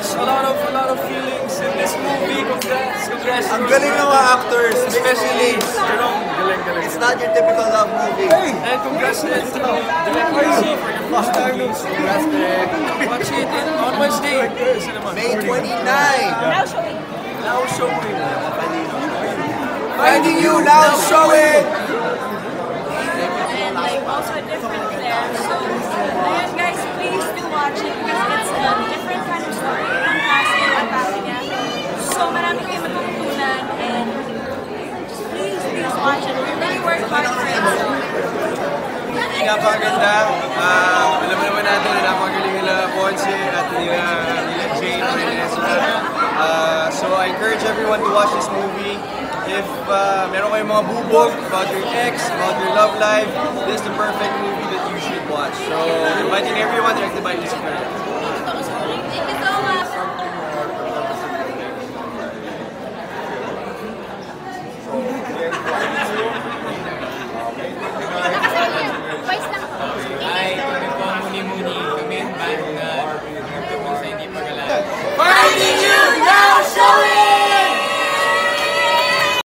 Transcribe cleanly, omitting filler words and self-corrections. a lot of feelings in this movie. Congrats. Ang galing ng mga actors, especially Jerome. It's not your typical love movie. Hey. And congratulations to director for your first time. Congrats, Derek. Watch it on Wednesday, May 29. Now showing. Now showing. Finding You, now showing. And like also a different flair. So, and guys, please do watch it because it's a different kind of story. So marami kayo matutunan and please watch it. We really work hard for it. So, napakaganda. Alam naman natin na napakagaling nila Ponce at nila Jane and Ezra. So I encourage everyone to watch this movie. If meron kayong mga bubog about your ex, about your love life, this is the perfect movie that you should watch. So inviting everyone, directed by Jerome Ponce.